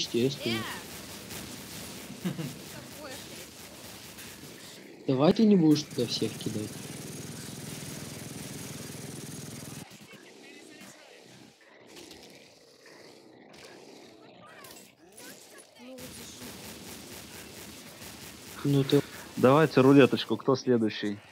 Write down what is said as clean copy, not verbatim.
Естественно. Давай ты не будешь туда всех кидать. Ну ты... Давайте рулеточку, кто следующий?